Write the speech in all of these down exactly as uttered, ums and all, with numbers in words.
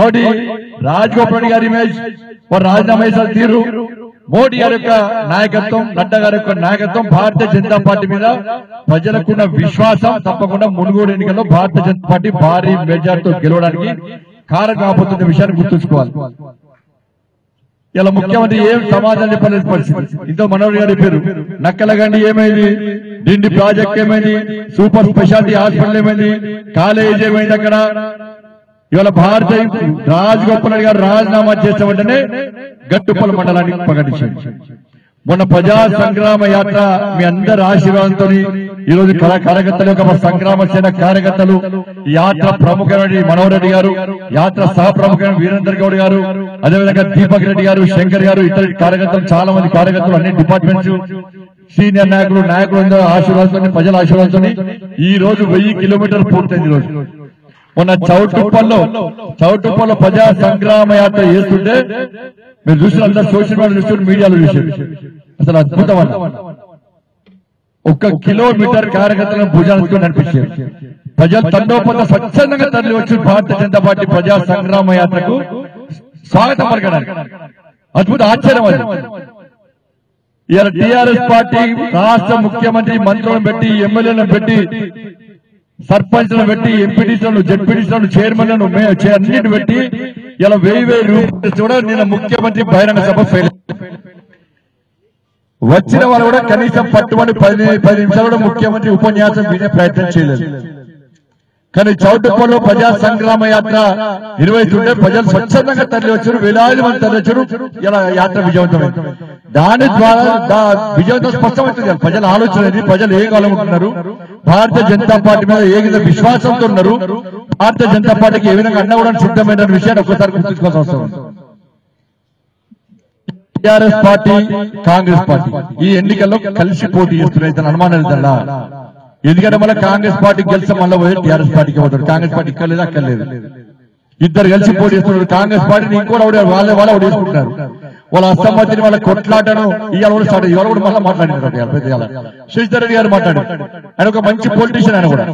మోడీ రాజగోపాల్ గారి ఇమేజ్ और రాజనామేశ్వర్ తీరు మోడీ గారి యొక్క నాయకత్వం నడ్డా గారి యొక్క నాయకత్వం భారత జనతా పార్టీ మీద ప్రజలకున్న విశ్వాసం తప్పకుండా మునుగోడు ఎన్నికల్లో భారత జనతా పార్టీ భారీ మెజారిటీతో గెలవడానికి కారణమవుతున్న విషయాన్ని గుర్తుంచుకోవాలి। ఇలా ముఖ్యమంత్రి ఏం సమాధానం చెప్పలేని పరిస్థితి। ఇంతో మనోహర్ గారి పేరు నక్కలగండి ఏమైంది, డిండి ప్రాజెక్ట్ ఏమైంది, సూపర్ స్పెషాలిటీ హాస్పిటల్ ఏమైంది, కాలేజ్ ఏమైంది, అక్కడ इवा भारत राजगोपाल राजीनामा वे गट्टुपल मंडला प्रकटी मोहन प्रजा संग्राम यात्रा मे अंदर आशीर्वाद कार्यकर्ता संग्राम सेना कार्यकर्ता यात्रा प्रमुख मनोहर रेड्डी गारू यात्रा सह प्रमुख वीरेंद्र गौड़ गारू अदे विधंगा दीपक रेड्डी गारू शंकर गारू इतर कार्यकर्ता चाला मंदी कार्यकर्ता अन्नी डिपार्टमेंट्स सीनियर नायक नायक आशीर्वाद प्रजा आशीर्वाद वे किलोमीटर पूर्तई మొన్న చౌటుప్పల్లో చౌటుప్పల్లో ప్రజా సంగ్రామ యాత్ర చేస్తుంటే మీరు చూసిన అందరూ సోషల్ మీడియాలో చూస్తున్నారు, మీడియాలో చూశారు। అసలు అద్భుతం అన్న ఒక కిలోమీటర్ కార్యకర్తలను భుజానికి నడిపించారు। ప్రజలు తండోపంత స్వచ్ఛందంగా తరలి వచ్చి భారత జనతా పార్టీ ప్రజా సంగ్రామ యాత్రకు స్వాగతం పలకడానికి అద్భుత ఆశ్చర్యం అది। ఇవాళ టీఆర్ఎస్ పార్టీ రాష్ట్ర ముఖ్యమంత్రి మంత్రులను పెట్టి ఎమ్మెల్యేలను పెట్టి సర్పంచ్లను పెట్టి ఎంపీడీసీలను జెడ్పీడీసీలను చైర్మన్లను అన్నింటిని పెట్టి ఇలా వెయ్యి వెయ్యి రూపాయలు కూడా నిన్న ముఖ్యమంత్రి బహిరంగ సభ ఫెయిల్ వచ్చిన వాళ్ళు కూడా కనీసం పట్టుబడి పది పది నిమిషాలు కూడా ముఖ్యమంత్రి ఉపన్యాసం వినే ప్రయత్నం చేయలేదు। కానీ చౌటుప్పల్లో ప్రజా సంగ్రామ యాత్ర నిర్వహిస్తుంటే ప్రజలు స్వచ్ఛందంగా తరలి వచ్చారు, వేలాది మంది తరలి వచ్చారు। ఇలా యాత్ర విజయవంతమైంది। దాని ద్వారా విజయవంతం స్పష్టమవుతుంది ప్రజల ఆలోచన, ప్రజలు ఏం కావాలనుకుంటున్నారు, భారత జనతా పార్టీ మీద ఏ విధంగా విశ్వాసంతో ఉన్నారు, భారత జనతా పార్టీకి ఏ విధంగా అన్న కూడా సిద్ధమైన విషయాన్ని ఒక్కసారి గుర్తుంచుకోవాల్సిన అవసరం ఉంది। టీఆర్ఎస్ పార్టీ కాంగ్రెస్ పార్టీ ఈ ఎన్నికల్లో కలిసి పోటీ చేస్తున్నాయి తన అనుమానాలు తన ఎందుకంటే మళ్ళీ కాంగ్రెస్ పార్టీకి గెలిస్తే మళ్ళీ పోయి టీఆర్ఎస్ పార్టీకి పోతాడు। కాంగ్రెస్ పార్టీ ఇక్కడ లేదు అక్కడ లేదు, ఇద్దరు కలిసి పోటీ చేస్తున్నారు। కాంగ్రెస్ పార్టీని ఇంకోటి అవడే వాళ్ళే వాళ్ళు ఒకటి వేసుకుంటున్నారు। వాళ్ళ అసమ్మతిని వాళ్ళ కొట్లాటను ఇవాళ కూడా స్టార్ట్ ఇవాళ కూడా మళ్ళీ మాట్లాడినారు శశిధర్ రెడ్డి గారు మాట్లాడారు। ఆయన ఒక మంచి పొలిటీషియన్, ఆయన కూడా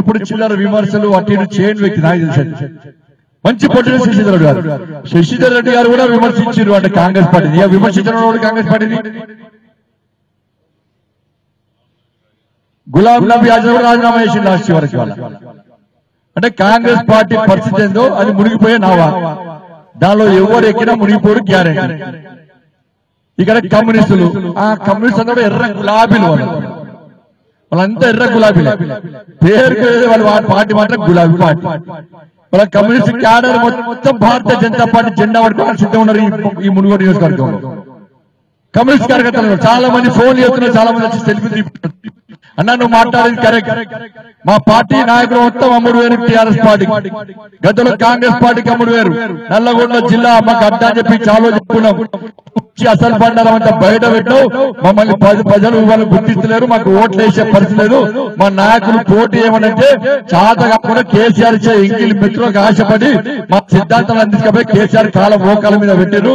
ఇప్పుడు చిల్లర విమర్శలు అటు ఇటు చేయని వ్యక్తి నాకు తెలిసి మంచి పొలిటీషియన్ శశిధర్ రెడ్డి గారు శశిధర్ రెడ్డి గారు కూడా విమర్శించారు అంటే కాంగ్రెస్ పార్టీని విమర్శించడం కాంగ్రెస్ పార్టీని గులాబ్ నబీ ఆజాద్ రాజీనామా చేసి లాస్ట్ వరకు వాళ్ళ అంటే కాంగ్రెస్ పార్టీ పరిస్థితి ఏందో అది మునిగిపోయే నావా, దానిలో ఎవరు ఎక్కినా మునిగిపోడు గ్యారెంటీ। ఇక్కడ కమ్యూనిస్టులు ఆ కమ్యూనిస్ట్ అందరూ ఎర్ర గులాబీలు, వాళ్ళు వాళ్ళంతా ఎర్ర గులాబీలు, పేరుకు వాళ్ళు పార్టీ మాత్రం గులాబీ పార్టీ। వాళ్ళ కమ్యూనిస్ట్ క్యాడర్ మొత్తం భారత జనతా పార్టీ జెండా పట్టుకోవడానికి సిద్ధంగా ఉన్నారు ఈ మునుగోడు నియోజకవర్గంలో। కమ్యూనిస్ట్ కార్యకర్తలు చాలా మంది ఫోన్లు చేస్తున్నారు, చాలా మంది వచ్చి తెలిపి అన్నా నువ్వు మాట్లాడేది కరెక్ట్, మా పార్టీ నాయకులు మొత్తం అమ్ముడు వేరు టీఆర్ఎస్ పార్టీకి, గతంలో కాంగ్రెస్ పార్టీకి అమ్ముడు వేరు, నల్లగొండ జిల్లా మాకు అడ్డా అని చెప్పి చాలా చెప్పుకున్నాం, అసలు బండారం అంతా బయట పెట్టావు, మమ్మల్ని ప్రజలు ఇవాళ గుర్తించలేరు, మాకు ఓట్లు వేసే పరిస్థితి లేదు, మా నాయకులు పోటీ ఏమనంటే చాత కాకుండా కేసీఆర్ ఇచ్చే ఇంగిలి మిత్రులకు ఆశపడి మా సిద్ధాంతాలు అందించకపోయి కేసీఆర్ కాలం మోకాల మీద పెట్టారు।